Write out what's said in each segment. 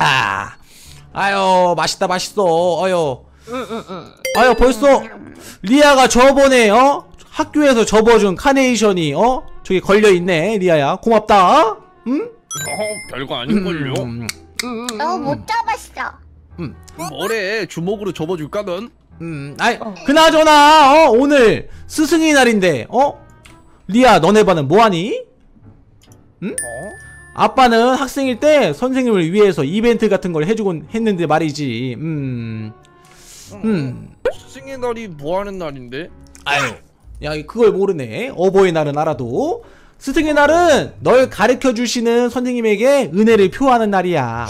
아, 아유 맛있다 맛있어. 어여. 아유 벌써 리아가 저번에 학교에서 접어준 카네이션이 저기 걸려 있네. 리아야 고맙다. 응? 별거 아닐걸요. 못 잡았어. 뭐래 주먹으로 접어줄까 넌? 아이 그나저나 오늘 스승의 날인데 리아 너네 반은 뭐하니? 응? 아빠는 학생일 때 선생님을 위해서 이벤트 같은 걸 해주곤 했는데 말이지. 스승의 날이 뭐하는 날인데? 아유 야 그걸 모르네. 어버이날은 알아도 스승의 날은 널 가르쳐주시는 선생님에게 은혜를 표하는 날이야.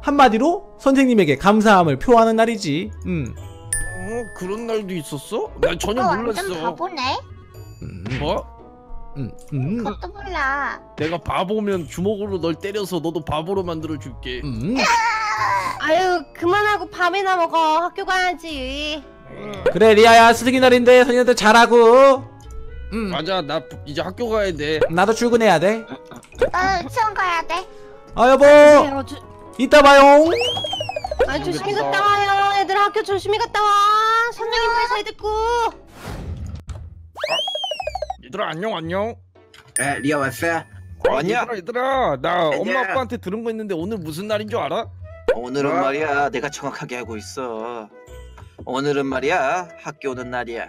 한마디로 선생님에게 감사함을 표하는 날이지. 그런 날도 있었어? 나 전혀 몰랐어. 완전 바보네? 뭐? 그것도 몰라. 내가 바보면 주먹으로 널 때려서 너도 바보로 만들어줄게. 아유 그만하고 밥이나 먹어. 학교 가야지. 그래 리아야 스승의 날인데 선생님한테 잘하고. 맞아 나 이제 학교 가야 돼. 나도 출근해야 돼. 나도 유치원 가야 돼. 아 여보 이따 봐요. 아 조심히 갔다 와요. 애들 학교 조심히 갔다 와. 선생님 말 잘 듣고. 얘들아 안녕. 에 리아 왔어? 아니야 얘들아 나 엄마 아빠한테 들은 거 있는데 오늘 무슨 날인 줄 알아? 오늘은 말이야 내가 정확하게 알고 있어. 오늘은 말이야 학교 오는 날이야.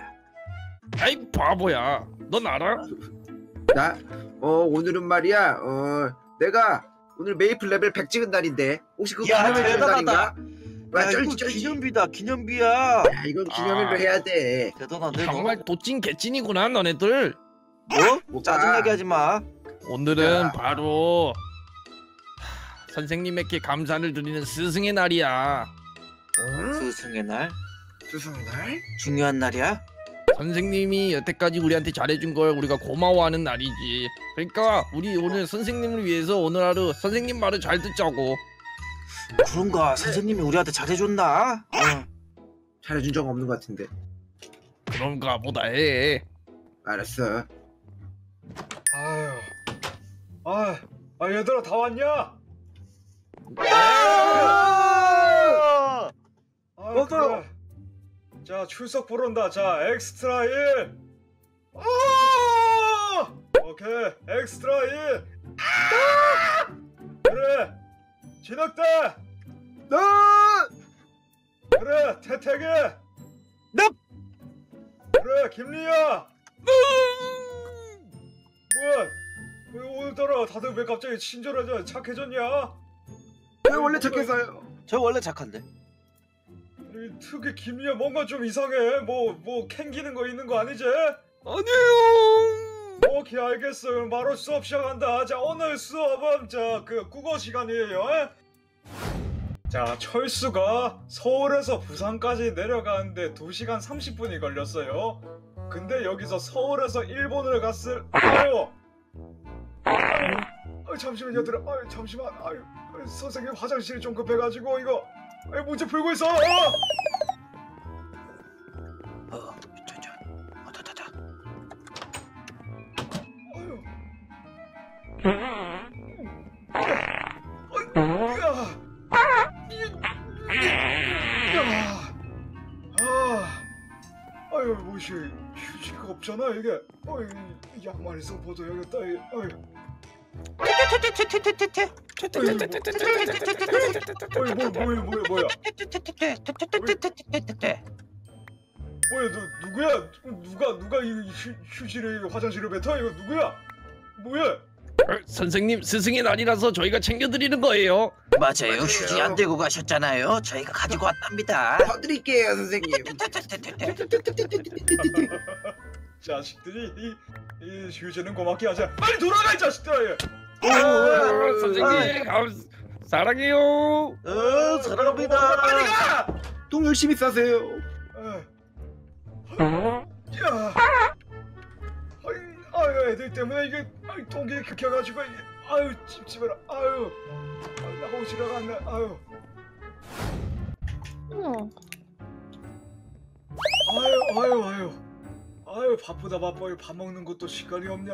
아이 바보야 넌 알아? 나? 오늘은 말이야 내가 오늘 메이플 레벨 100 찍은 날인데 혹시 그거 기념일 날인가? 야 이거 기념비다. 기념비야. 야 이건 기념일로 해야 돼. 대단하네. 정말 도찐 개찐이구나 너네들. 뭐? 짜증나게 하지마. 오늘은 바로 선생님에게 감사를 드리는 스승의 날이야. 스승의 날? 스승의 날? 중요한 날이야? 선생님이 여태까지 우리한테 잘해준 걸 우리가 고마워하는 날이지. 그러니까 우리 오늘 선생님을 위해서 오늘 하루 선생님 말을 잘 듣자고. 그런가? 선생님이 우리한테 잘해줬나? 잘해준 적 없는 것 같은데. 그런가 보다 해. 알았어. 아유 얘들아 다 왔냐? 아유 그래. 자 출석 부른다. 자 엑스트라 1. 오케이 엑스트라 1. 그래 진학다. 그래 태태기. 그래 김리야. 뭐야 왜 오늘따라 다들 왜 갑자기 친절하냐 착해졌냐? 저 원래 착해서요. 저 원래 착한데. 특히 김리야 뭔가 좀 이상해. 뭐 캥기는 거 있는 거 아니지? 아니에요. 오케이 알겠어. 그럼 바로 수업 시작한다. 자 오늘 수업은 자 그 국어 시간이에요. 자 철수가 서울에서 부산까지 내려가는데 2시간 30분이 걸렸어요. 근데 여기서 서울에서 일본을 갔을 잠시만 얘들아. 잠시만. 선생님 화장실이 좀 급해가지고 이거. 문제 풀고 있어. 자. 아유, 뭐지? 휴지가 없잖아 이게. 양말 있어 보자 여기다. 뭐야 너 누구야? 누가 이 휴지를 화장실을 뱉어? 이거 누구야? 뭐야? 선생님 스승의 날이라서 저희가 챙겨드리는 거예요. 맞아요 휴지 안 들고 가셨잖아요. 저희가 가지고 왔답니다. 더 드릴게요 선생님. 자식들이 이 휴지는 고맙게 하자. 빨리 돌아가 이 자식들. 선생님 사랑해요. 사랑합니다. 빨리 가. 똥 열심히 싸세요. 아유 애들 때문에 이게 똥이 긁혀가지고 아유 찝찝해라. 나 호시락 안 나. 아유 바쁘다 바빠. 밥 먹는 것도 시간이 없냐.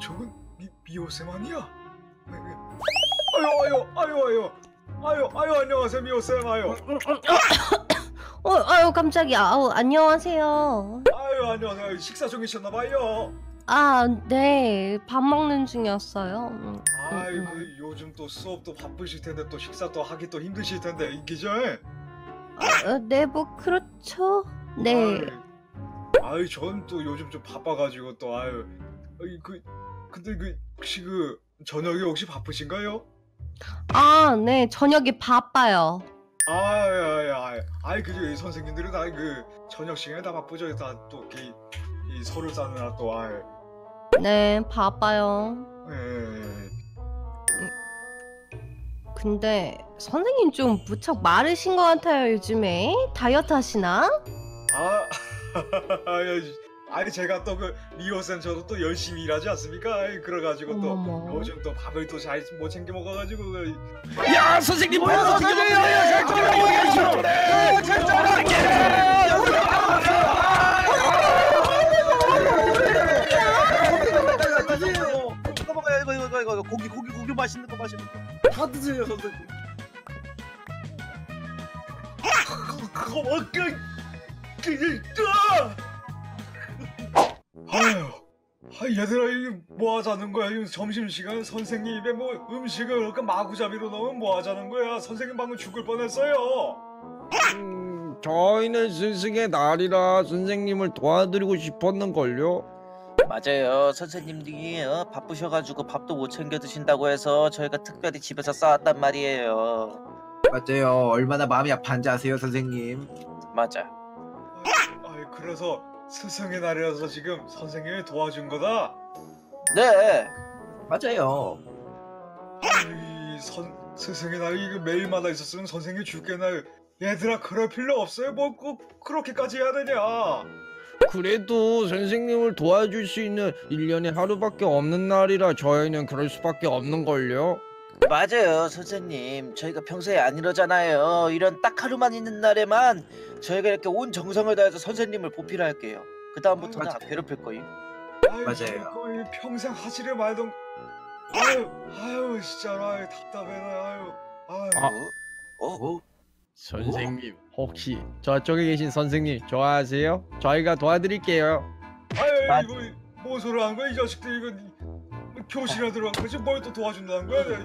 저건 미호쌤 아니야? 아유 안녕하세요 미호쌤. 아유 깜짝이야. 아우 안녕하세요. 아유 안녕하세요. 식사 중이셨나봐요. 아 네, 밥 먹는 중이었어요. 아이고 요즘 또 수업도 바쁘실 텐데 또 식사 또 하기 또 힘드실 텐데 이기죠? 네, 뭐 그렇죠. 네. 아유 전 또 요즘 좀 바빠가지고 또 아유 근데 혹시 저녁에 혹시 바쁘신가요? 아 네, 저녁이 바빠요. 아이 그죠, 선생님들은 다 저녁 시간에 다 바쁘죠. 다 또 이 서류 싸느라 또 아이. 네 바빠요. 근데 선생님 좀 무척 마르신 것 같아요 요즘에. 다이어트 하시나? 아니 제가 또 미호쌤 저도 또 열심히 일하지 않습니까? 그래가지고 또 요즘 또 밥을 또 잘 못 챙겨 먹어가지고. 야 선생님 뭐야 선생님! 잘 잘라먹어! 잘 잘라먹어! 고기 맛있는 거 다 드세요 선생님. 그거 먹게! 얘들아 이게 뭐 하자는 거야? 지금 점심시간 선생님 입에 뭐 음식을 이렇게 마구잡이로 넣으면 뭐 하자는 거야? 선생님 방금 죽을 뻔했어요. 저희는 스승의 날이라 선생님을 도와드리고 싶었는걸요. 맞아요, 선생님들이 바쁘셔가지고 밥도 못 챙겨 드신다고 해서 저희가 특별히 집에서 싸왔단 말이에요. 맞아요, 얼마나 마음이 아픈지 아세요 선생님? 맞아. 그래서 스승의 날이라서 지금 선생님이 도와준 거다? 네 맞아요. 스승의 날이 매일마다 있었으면 선생님이 죽겠나. 얘들아 그럴 필요 없어요. 뭐 꼭 그렇게까지 해야 되냐. 그래도 선생님을 도와줄 수 있는 1년에 하루밖에 없는 날이라 저희는 그럴 수밖에 없는걸요. 맞아요 선생님, 저희가 평소에 안 이러잖아요. 이런 딱 하루만 있는 날에만 저희가 이렇게 온 정성을 다해서 선생님을 보필할게요. 그 다음부터는 안 괴롭힐 거임. 맞아요. 거의 평생 하지를 말던. 아유 진짜로 답답해. 선생님 혹시 저쪽에 계신 선생님 좋아하세요? 저희가 도와드릴게요. 이거 뭔 소리 하는 거야 이 자식들. 이거 교실에 들어가서 뭘 또 도와준다는 거야?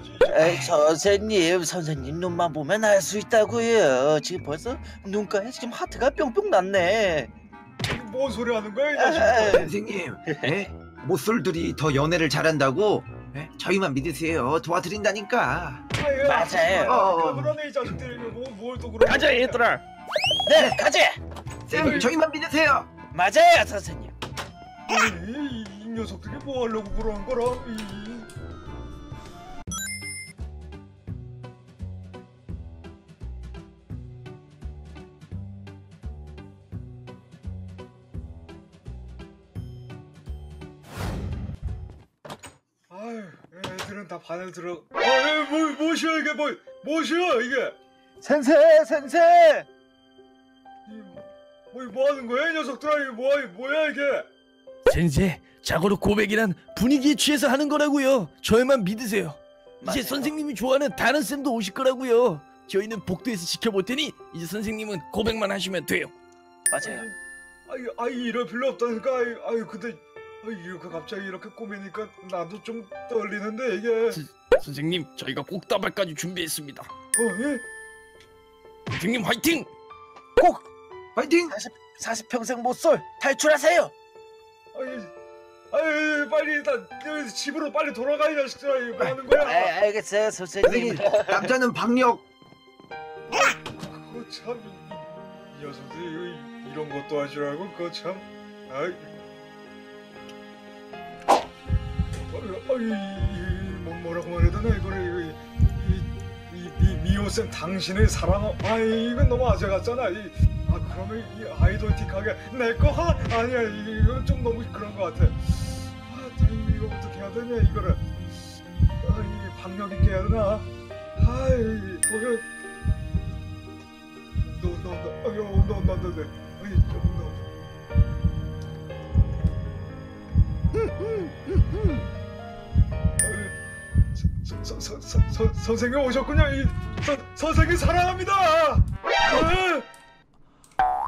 선생님 눈만 보면 알 수 있다고요. 지금 벌써 눈가에 지금 하트가 뿅뿅 났네. 뭔 소리 하는 거야 이 자식. 선생님 모쏠들이 더 연애를 잘한다고? 저희만 믿으세요. 도와드린다니까. 맞아요. 그러네 이 자식들. 뭘 또 그러네. 가자 얘들아. 네 가자. 선생님 저희만 믿으세요. 맞아요 선생님. 이 녀석들이 뭐 하려고 그러는 거라. 아유, 애들은 다 반에 들어. 뭐시여 이게 뭐시여 이게. 센세. 뭐 하는 거야 이 녀석들아. 이게 뭐야 이게. 센세, 자고로 고백이란 분위기에 취해서 하는 거라고요. 저희만 믿으세요. 맞아요. 이제 선생님이 좋아하는 다른 쌤도 오실 거라고요. 저희는 복도에서 지켜볼 테니 이제 선생님은 고백만 하시면 돼요. 맞아요. 아이 이럴 필요 없다니까. 근데 이렇게 갑자기 이렇게 꾸미니까 나도 좀 떨리는데 이게. 선생님 저희가 꼭다발까지 준비했습니다. 선생님 화이팅! 꼭! 화이팅! 40평생 못쏠 탈출하세요! 아유 빨리 일단 집으로 빨리 돌아가 이 자식들아. 이거 뭐 하는 거야? 알겠어요 선생님. 남자는 박력. 그거 참 이 녀석들이 이런 것도 할 줄 알고 그거 참. 뭐라고 말해야 되나 이거를. 미호쌤 당신의 사랑. 이건 너무 아재 같잖아. 그러면 이 아이돌틱하게 내 거 아니야. 이건 좀 너무 그런 것 같아. 이거 어떻게 해야 되냐 이거를. 이게 박력 있게 해야 되나? 선생님 오셨군요. 선생님 사랑합니다.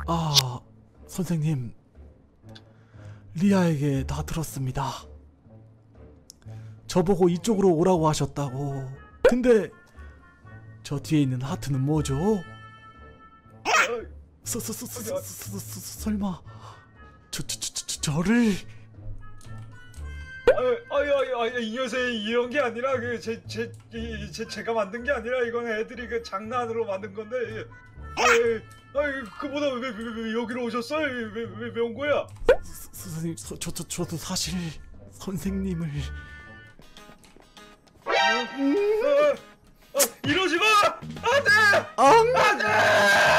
아, 선생님, 리아에게 다 들었습니다. 저보고 이쪽으로 오라고 하셨다고. 근데 저 뒤에 있는 하트는 뭐죠? 설마 저를? 아이 녀석이 이런 게 아니라 그 제가 만든 게 아니라 이건 애들이 그 장난으로 만든 건데. 그보다 왜 여기로 오셨어요? 왜 온 거야? 선생님, 저도 사실 선생님을. 이러지 마! 안 돼! 안 돼!